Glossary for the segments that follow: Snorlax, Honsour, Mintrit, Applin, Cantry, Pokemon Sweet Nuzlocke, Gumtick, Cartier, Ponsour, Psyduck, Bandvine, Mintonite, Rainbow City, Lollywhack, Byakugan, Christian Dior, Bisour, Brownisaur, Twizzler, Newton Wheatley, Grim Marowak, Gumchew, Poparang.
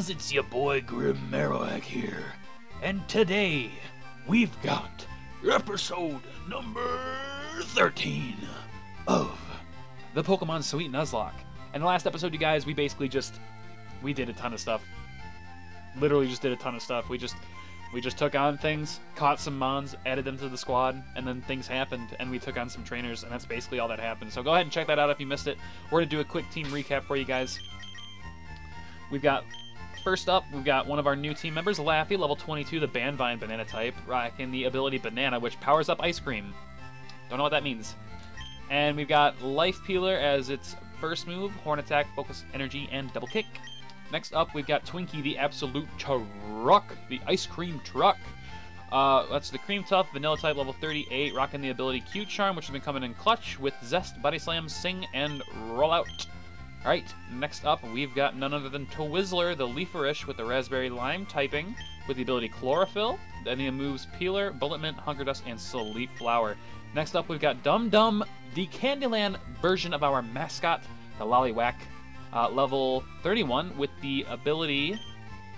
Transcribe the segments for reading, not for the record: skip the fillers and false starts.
Peoples, it's your boy Grim Marowak here, and today we've got episode number 13 of the Pokemon Sweet Nuzlocke. And the last episode, you guys, we basically just, we did a ton of stuff. Literally just did a ton of stuff. We just took on things, caught some mons, added them to the squad, and then things happened, and we took on some trainers, and that's basically all that happened. So go ahead and check that out if you missed it. We're going to do a quick team recap for you guys. We've got, first up, we've got one of our new team members, Laffy, level 22, the Bandvine Banana type, rocking the ability Banana, which powers up Ice Cream. Don't know what that means. And we've got Life Peeler as its first move, Horn Attack, Focus Energy, and Double Kick. Next up, we've got Twinkie, the Absolute Truck, the Ice Cream Truck. That's the Cream Tough, Vanilla type, level 38, rocking the ability Q Charm, which has been coming in clutch with Zest, Body Slam, Sing, and Roll Out. Alright, next up, we've got none other than Twizzler, the Leaferish, with the Raspberry Lime typing, with the ability Chlorophyll, and the moves Peeler, Bullet Mint, Hunger Dust, and Sleep Flower. Next up, we've got Dum Dum, the Candyland version of our mascot, the Lollywhack. Level 31 with the ability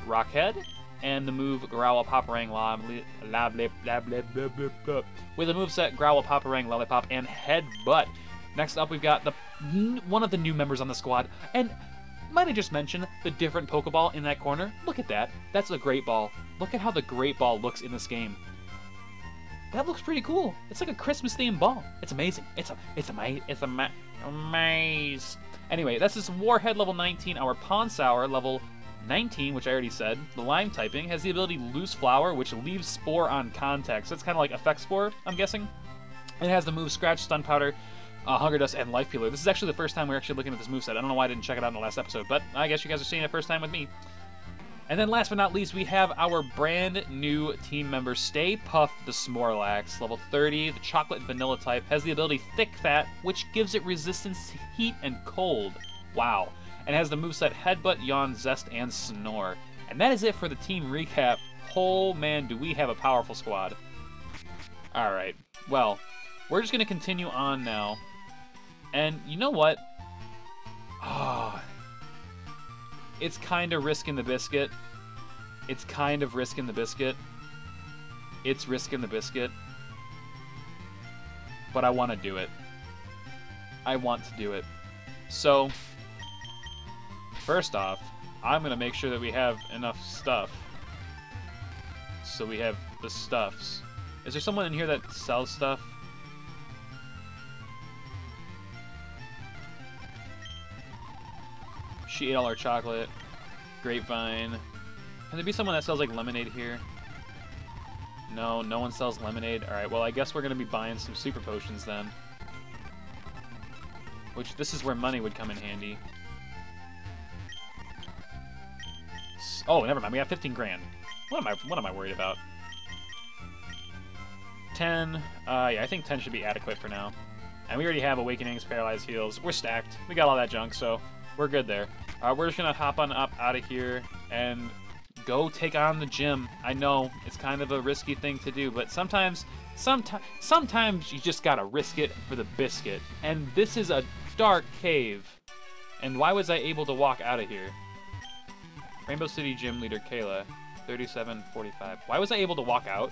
Rockhead and the move Growl Poparang Lollipop with the moveset Growl Poparang Lollipop and Headbutt. Next up, we've got the one of the new members on the squad, and might I just mention the different Pokeball in that corner? Look at that. That's a Great Ball. Look at how the Great Ball looks in this game. That looks pretty cool. It's like a Christmas themed ball. It's amazing. It's amazing. Anyway, that's this Warhead level 19, our Ponsour level 19, which I already said. The Lime typing has the ability Loose Flower, which leaves Spore on contact. So it's kind of like Effect Spore, I'm guessing. It has the move Scratch, Stun Powder, Hunger Dust, and Life Peeler. This is actually the first time we're actually looking at this moveset. I don't know why I didn't check it out in the last episode, but I guess you guys are seeing it first time with me. And then last but not least, we have our brand new team member, Stay Puff the Snorlax, level 30, the Chocolate Vanilla type, has the ability Thick Fat, which gives it resistance to heat and cold. Wow. And has the moveset Headbutt, Yawn, Zest, and Snore. And that is it for the team recap. Oh man, do we have a powerful squad. Alright, well, we're just going to continue on now. And you know what? Ah. It's kind of risking the biscuit. It's risking the biscuit. But I want to do it. So, first off, I'm going to make sure that we have enough stuff. So we have the stuffs. Is there someone in here that sells stuff? She ate all our chocolate. Grapevine. Can there be someone that sells, like, lemonade here? No, no one sells lemonade. Alright, well, I guess we're going to be buying some super potions then. Which, this is where money would come in handy. Oh, never mind. We have 15 grand. What am I worried about? 10. Yeah, I think 10 should be adequate for now. And we already have Awakenings, Paralyzed Heals. We're stacked. We got all that junk, so we're good there. We're just gonna hop on up out of here and go take on the gym. I know it's kind of a risky thing to do, but sometimes you just gotta risk it for the biscuit. And this is a dark cave. And why was I able to walk out of here? Rainbow City Gym Leader Kayla, 3745. Why was I able to walk out?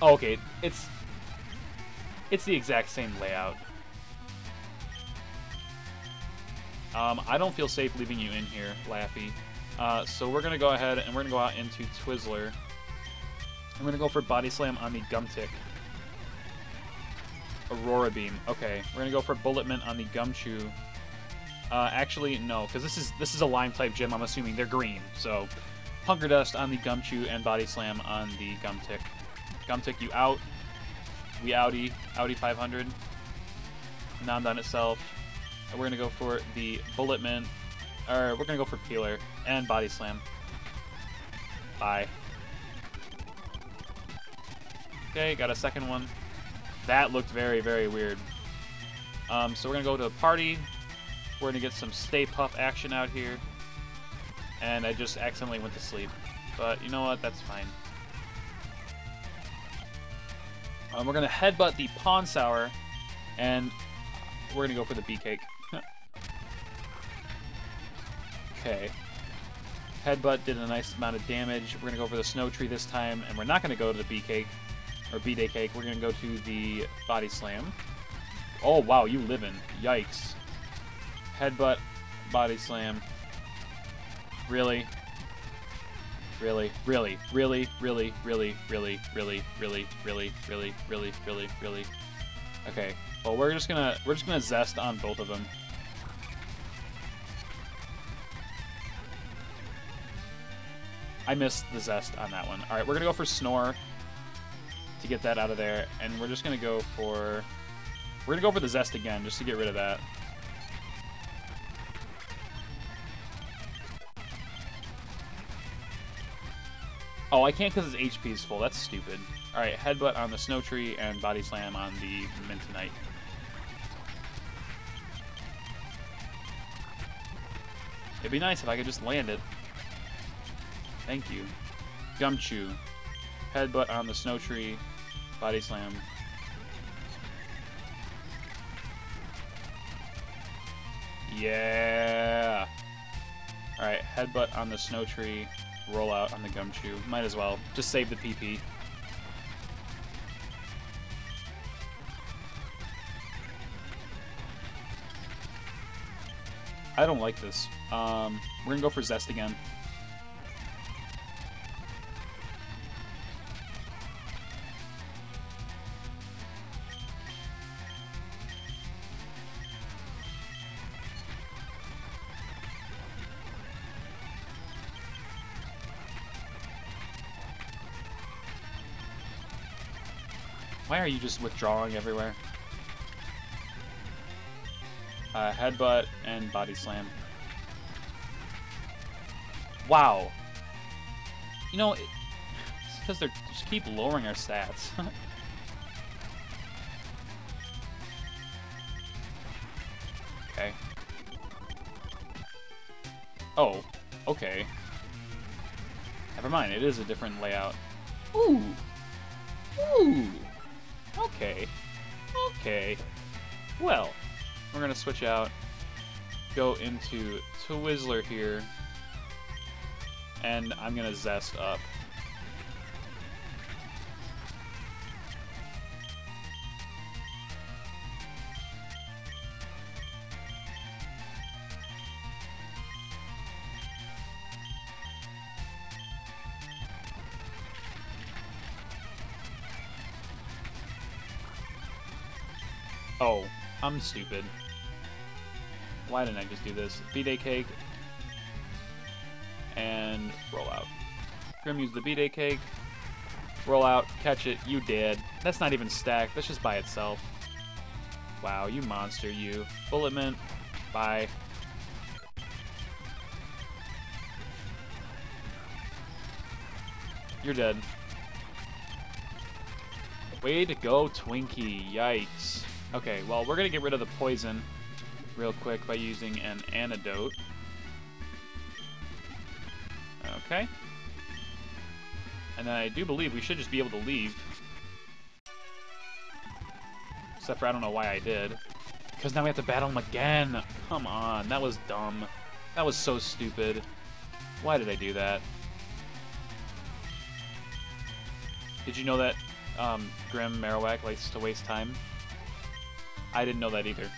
Oh, okay, it's the exact same layout. I don't feel safe leaving you in here, Laffy. So we're going to go ahead and we're going to go out into Twizzler. I'm going to go for Body Slam on the Gumtick. Aurora Beam. Okay, we're going to go for Bullet Mint on the Gumchew. Actually, no, because this is a Lime-type gym, I'm assuming. They're green, so Hunger Dust on the Gumchew and Body Slam on the Gumtick. Gumtick, you out. We Audi 500. Nom done itself. And we're going to go for the Bullet Mint. Or we're going to go for Peeler and Body Slam. Bye. Okay, got a second one. That looked very, very weird. So we're going to go to a party. We're going to get some Stay Puff action out here. And I just accidentally went to sleep. But you know what? That's fine. We're going to headbutt the Ponsour, and we're going to go for the Bee Cake. Okay. Headbutt did a nice amount of damage. We're going to go for the Snow Tree this time, and we're not going to go to the B-Day Cake. We're going to go to the Body Slam. Oh, wow, you livin'. Yikes. Headbutt, Body Slam. Really? Really, really, really, really, really, really, really, really, really, really, really, really, really. Okay. Well, we're just gonna zest on both of them. I missed the zest on that one. All right, we're gonna go for Snore to get that out of there, and we're just gonna go for the zest again just to get rid of that. Oh, I can't because his HP is full. That's stupid. All right, Headbutt on the Snow Tree and Body Slam on the Mintonite. It'd be nice if I could just land it. Thank you. Gumchew. Headbutt on the Snow Tree. Body Slam. Yeah! All right, Headbutt on the Snow Tree. Roll out on the Gumchew. Might as well. Just save the PP. I don't like this. We're gonna go for Zest again. Why are you just withdrawing everywhere? Headbutt and Body Slam. Wow. You know, it's because they just keep lowering our stats. Okay. Oh, okay. Never mind, it is a different layout. Ooh. Ooh. Okay. Okay. Well, we're going to switch out, go into Twizzler here, and I'm going to zest up. Oh, I'm stupid. Why didn't I just do this? B-Day Cake. And roll out. Grim used the B-Day Cake. Roll out. Catch it. You did. That's not even stacked. That's just by itself. Wow, you monster, you. Bullet Mint. Bye. You're dead. Way to go, Twinkie. Yikes. Okay, well, we're going to get rid of the poison real quick by using an antidote. Okay. And then I do believe we should just be able to leave. Except for I don't know why I did. Because now we have to battle him again! Come on, that was dumb. That was so stupid. Why did I do that? Did you know that Grim Marowak likes to waste time? I didn't know that either.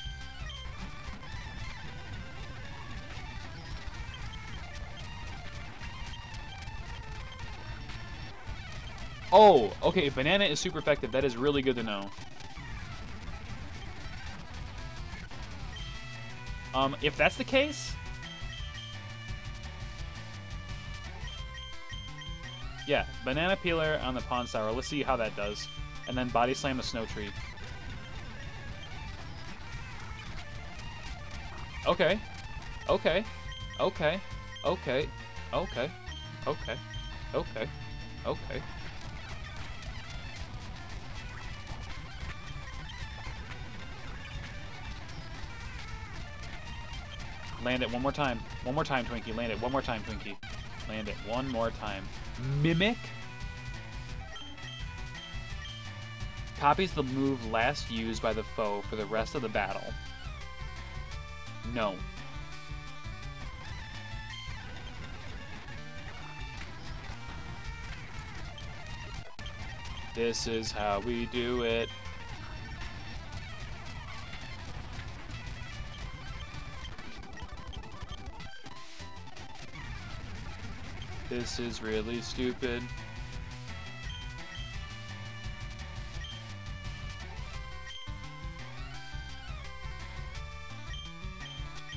Oh, okay, banana is super effective. That is really good to know. If that's the case... Yeah, banana peeler on the Pawn Sour. Let's see how that does. And then Body Slam the Snow Tree. Okay, okay, okay, okay, okay, okay, okay, okay. Land it one more time. One more time, Twinkie. Land it one more time, Twinkie. Land it one more time. Mimic? Copies the move last used by the foe for the rest of the battle. No. This is how we do it. This is really stupid.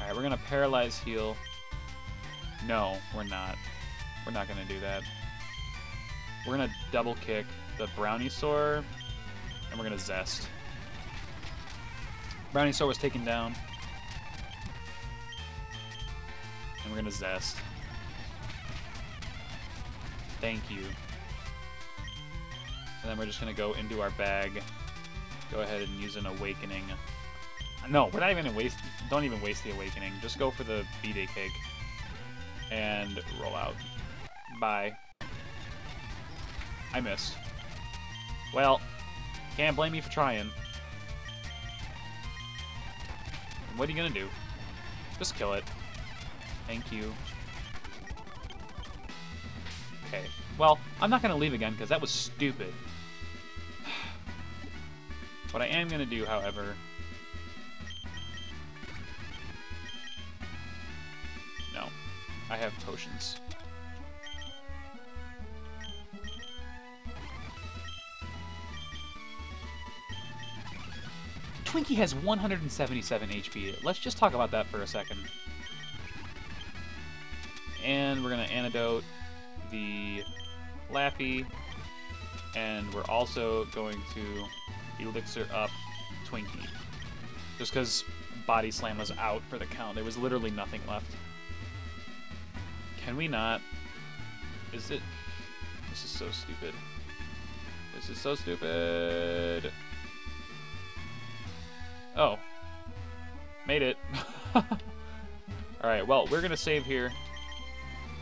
Alright, we're gonna paralyze heal. No, we're not. We're not gonna do that. We're gonna double kick the Brownisaur, and we're gonna zest. Brownisaur was taken down. And we're gonna zest. Thank you. And then we're just gonna go into our bag. Go ahead and use an awakening. No, we're not even gonna waste. Don't even waste the awakening. Just go for the B-Day cake and roll out. Bye. I missed. Well, can't blame me for trying. What are you gonna do? Just kill it. Thank you. Okay, well, I'm not going to leave again, because that was stupid. What I am going to do, however... No. I have potions. Twinkie has 177 HP. Let's just talk about that for a second. And we're going to antidote the Lappy, and we're also going to elixir up Twinkie. Just because Body Slam was out for the count. There was literally nothing left. Can we not? Is it... This is so stupid. This is so stupid. Oh. Made it. Alright, well, we're going to save here.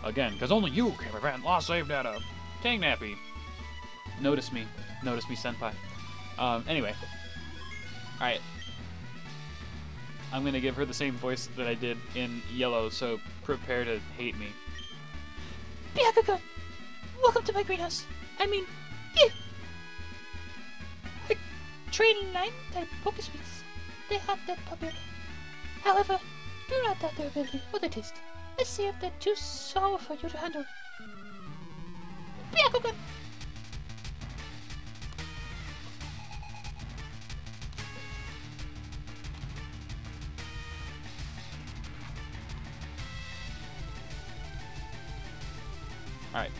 Again, because only you can prevent lost save data. Dang, Nappy. Notice me. Notice me, senpai. Anyway. Alright. I'm going to give her the same voice that I did in Yellow, so prepare to hate me. Byakugan! Welcome to my greenhouse. I mean, yeah. I trade 9 type Pokespeaks. They have that popular. However, do not doubt their ability or their taste. Let's see if they're too sour for you to handle. Byakugan! Alright.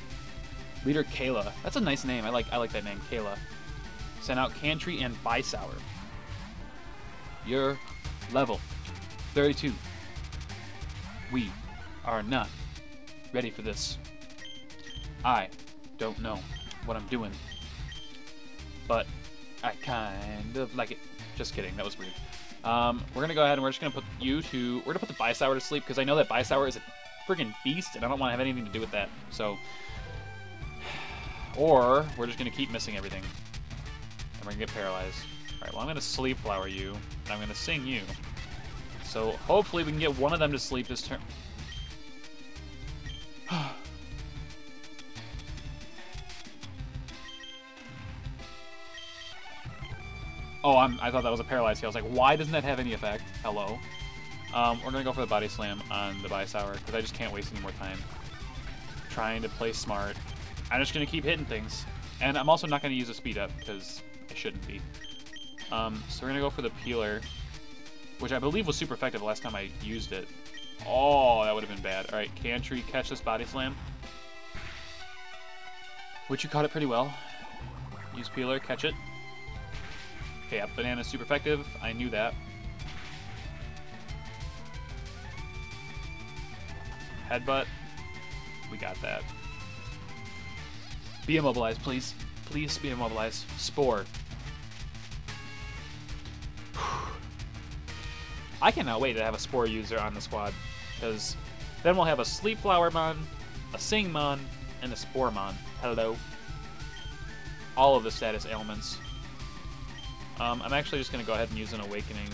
Leader Kayla. That's a nice name. I like that name, Kayla. Sent out Cantry and Bisour. Your level 32. We are not ready for this. I don't know what I'm doing, but I kind of like it. Just kidding, that was weird. We're gonna go ahead and we're just gonna put you to... We're gonna put the Bisour to sleep, because I know that Bisour is a freaking beast, and I don't want to have anything to do with that, so... Or, we're just gonna keep missing everything. And we're gonna get paralyzed. Alright, well I'm gonna Sleep Flower you, and I'm gonna Sing you. So, hopefully we can get one of them to sleep this turn. Oh, I thought that was a paralyzed heal. I was like, why doesn't that have any effect? Hello. We're going to go for the Body Slam on the Bisour, because I just can't waste any more time trying to play smart. I'm just going to keep hitting things. And I'm also not going to use a speed up, because I shouldn't be. So we're going to go for the Peeler, which I believe was super effective last time I used it. Oh, that would have been bad. Alright, Cantry, catch this Body Slam. Which you caught it pretty well. Use Peeler, catch it. Okay, yeah, Banana's super effective. I knew that. Headbutt. We got that. Be immobilized, please. Please be immobilized. Spore. I cannot wait to have a Spore user on the squad, because then we'll have a Sleep Flower Mon, a Sing Mon, and a Spore Mon. Hello. All of the status ailments. I'm actually just going to go ahead and use an Awakening.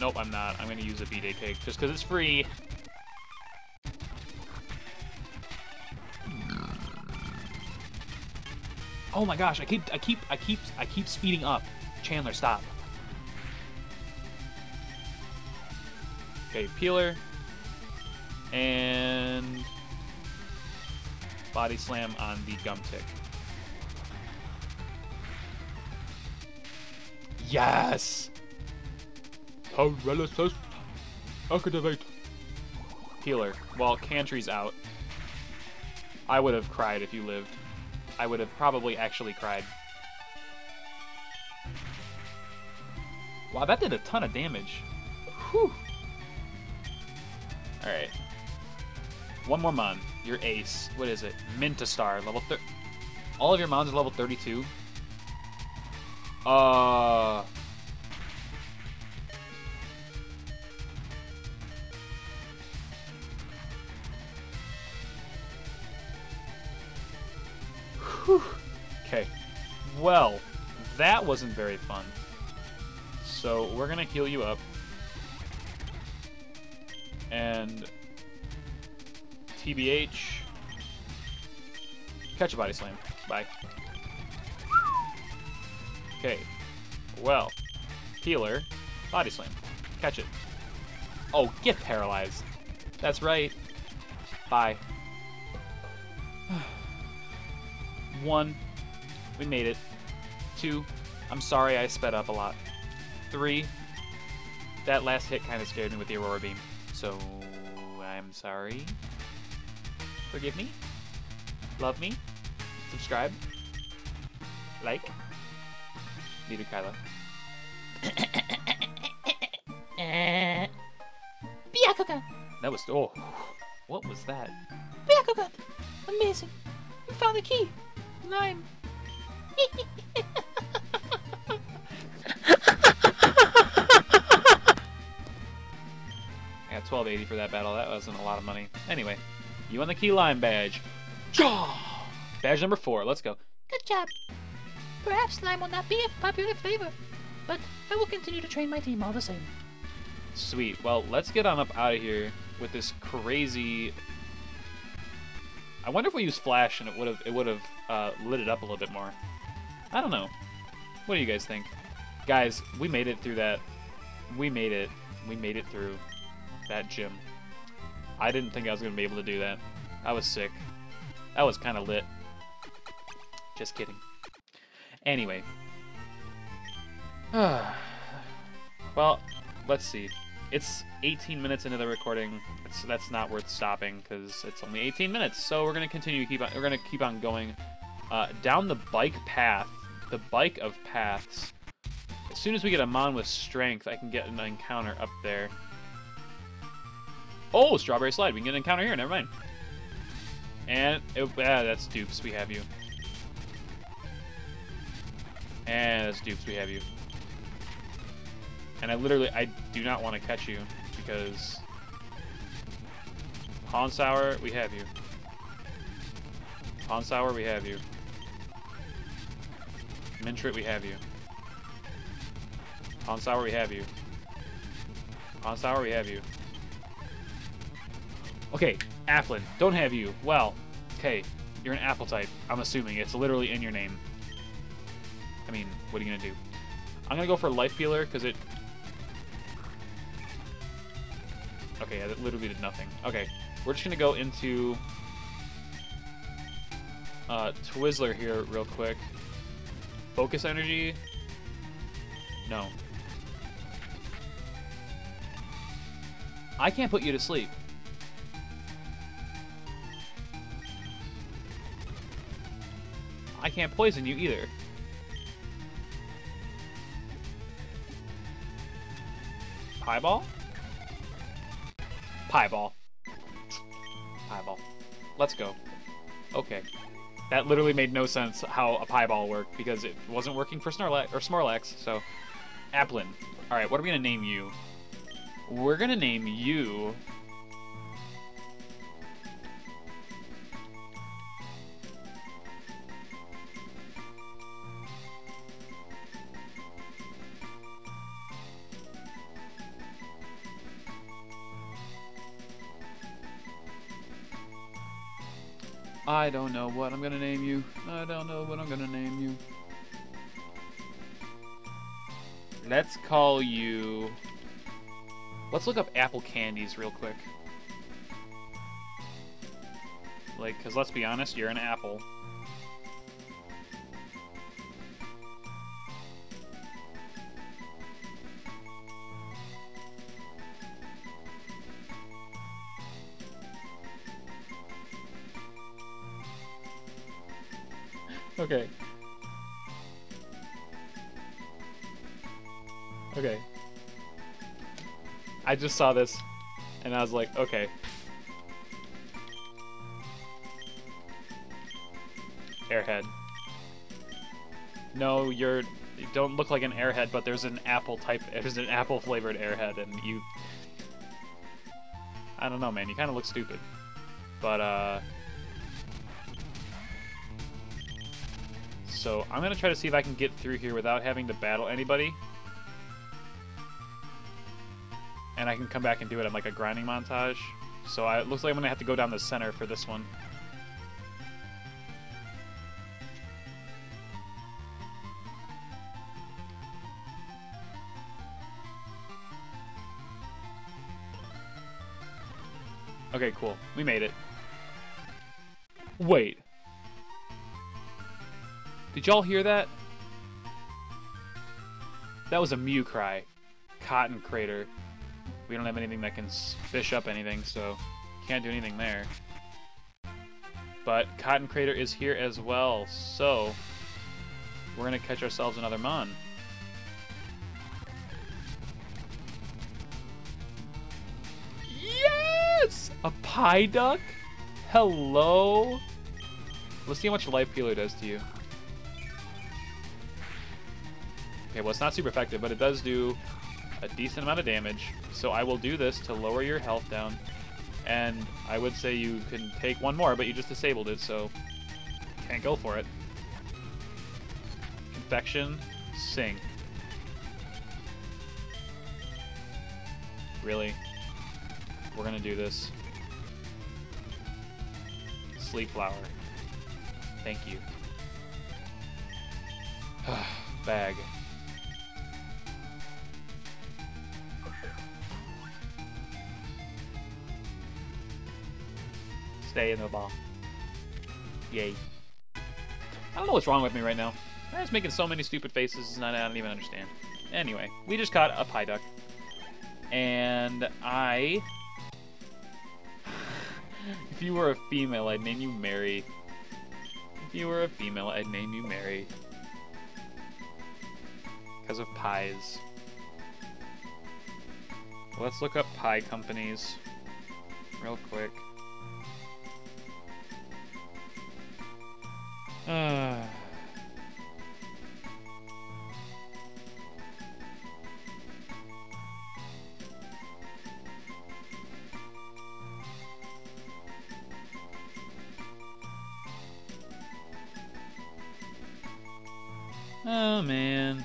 Nope, I'm not. I'm going to use a B-Day Cake, just because it's free. Oh my gosh, I keep speeding up. Chandler, stop. Okay, Peeler. And Body Slam on the Gumtick. Yes! Paralysis. Activate. Peeler. Well, Cantry's out. I would have cried if you lived. I would have probably actually cried. Wow, that did a ton of damage. Whew. Alright. One more Mon. Your ace. What is it? Mintastar. Level 30. All of your Mons are level 32. Whew. Okay. Well, that wasn't very fun. So we're gonna heal you up. And TBH. Catch a Body Slam. Bye. Okay. Well. Healer. Body Slam. Catch it. Oh, get paralyzed. That's right. Bye. One. We made it. Two. I'm sorry I sped up a lot. Three. That last hit kind of scared me with the Aurora Beam. So, I'm sorry. Forgive me. Love me. Subscribe. Like. Leave it, Kylo. Byakugan! That was... Oh. What was that? Byakugan! Amazing. We found the key. And I'm... I got 1280 for that battle. That wasn't a lot of money. Anyway, you won the key lime badge. Badge number 4. Let's go. Good job. Perhaps lime will not be a popular flavor, but I will continue to train my team all the same. Sweet. Well, let's get on up out of here with this crazy. I wonder if we used flash and it would have lit it up a little bit more. I don't know. What do you guys think? Guys, we made it through that. We made it through that gym. I didn't think I was going to be able to do that. I was sick. That was kind of lit. Just kidding. Anyway. Well, let's see. It's 18 minutes into the recording. That's not worth stopping because it's only 18 minutes. So we're going to continue. We're going to keep on going down the bike path. The bike of paths. As soon as we get a Mon with strength, I can get an encounter up there. Oh, Strawberry Slide. We can get an encounter here. Never mind. And, that's dupes. We have you. And that's dupes. We have you. And I do not want to catch you because... Honsour, we have you. Honsour, we have you. Mintrit, we have you. Honsour, we have you. Honsour, we have you. Okay, Applin, don't have you. Well, okay, you're an Apple type. I'm assuming it's literally in your name. I mean, what are you gonna do? I'm gonna go for Life Peeler because it. Okay, yeah, that literally did nothing. Okay, we're just gonna go into Twizzler here real quick. Focus energy? No. I can't put you to sleep. I can't poison you either. Pieball? Pieball. Pieball. Let's go. Okay. That literally made no sense how a Pieball worked, because it wasn't working for Snorlax, or Snorlax, so... Applin. Alright, what are we gonna name you? We're gonna name you... I don't know what I'm gonna name you. I don't know what I'm gonna name you. Let's call you... Let's look up apple candies real quick. Like, because let's be honest, you're an apple. Okay. Okay. I just saw this, and I was like, okay. Airhead. No, you're... You don't look like an airhead, but there's an apple type... There's an apple-flavored airhead, and you... I don't know, man. You kind of look stupid. But, So I'm going to try to see if I can get through here without having to battle anybody. And I can come back and do it on like a grinding montage. So it looks like I'm going to have to go down the center for this one. Okay, cool. We made it. Wait. Did y'all hear that? That was a Mew cry. Cotton Crater. We don't have anything that can fish up anything, so can't do anything there. But Cotton Crater is here as well, so we're gonna catch ourselves another Mon. Yes! A Psyduck? Hello? Let's see how much Life Peeler does to you. Okay, well, it's not super effective, but it does do a decent amount of damage. So I will do this to lower your health down. And I would say you can take one more, but you just disabled it, so can't go for it. Infection, sing. Really? We're gonna do this. Sleep Flower. Thank you. Bag. Stay in the ball. Yay. I don't know what's wrong with me right now. I was making so many stupid faces and I don't even understand. Anyway, we just caught a Psyduck. And I... If you were a female, I'd name you Mary. If you were a female, I'd name you Mary. Because of pies. Let's look up pie companies real quick. Oh, man.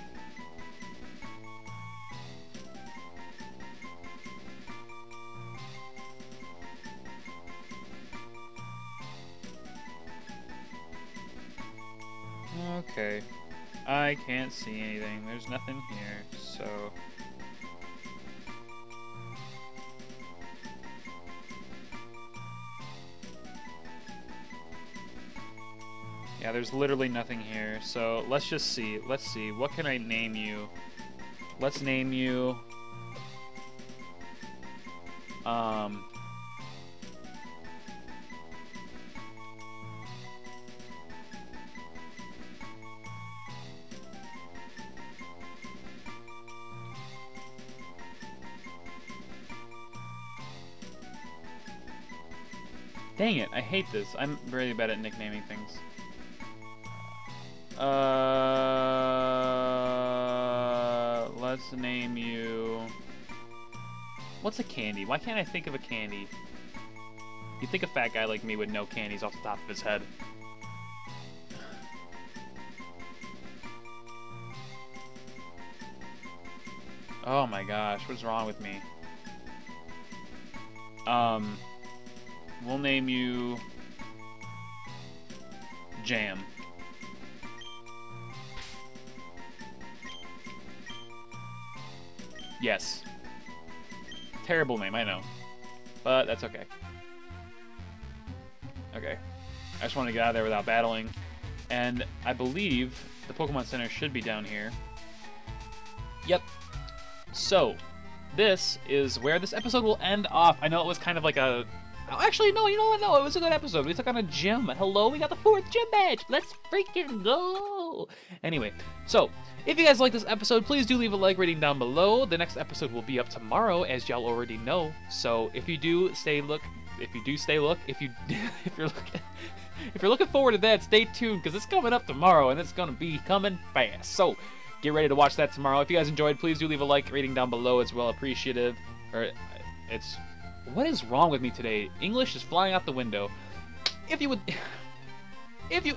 Okay, I can't see anything. There's nothing here, so... Yeah, there's literally nothing here, so let's just see. Let's see, what can I name you? Let's name you... Dang it, I hate this. I'm really bad at nicknaming things. Let's name you... What's a candy? Why can't I think of a candy? You'd think a fat guy like me would know candies off the top of his head. Oh my gosh, what's wrong with me? We'll name you jam. Yes. Terrible name, I know. But that's okay. Okay. I just wanted to get out of there without battling. And I believe the Pokemon Center should be down here. Yep. So, this is where this episode will end off. I know it was kind of like a... Oh, actually, no, you know what? No, it was a good episode. We took on a gym. Hello, we got the 4th gym badge. Let's freaking go. Anyway, so, if you guys like this episode, please do leave a like rating down below. The next episode will be up tomorrow, as y'all already know. So, if you do stay look... If you do stay look... If you're looking forward to that, stay tuned, because it's coming up tomorrow, and it's going to be coming fast. So, get ready to watch that tomorrow. If you guys enjoyed, please do leave a like rating down below. It's well appreciative. Or, it's... What is wrong with me today? English is flying out the window. If you would... If you...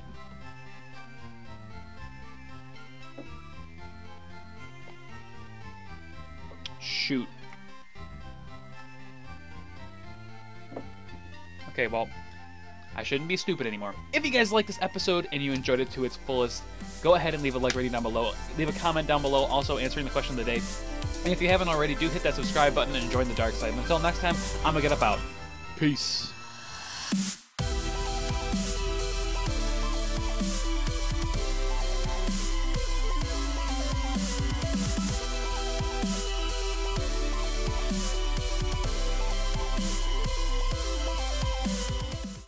Shoot. Okay, well... I shouldn't be stupid anymore. If you guys like this episode and you enjoyed it to its fullest, go ahead and leave a like rating down below. Leave a comment down below, also answering the question of the day. And if you haven't already, do hit that subscribe button and join the dark side. And until next time, I'm gonna get up out. Peace.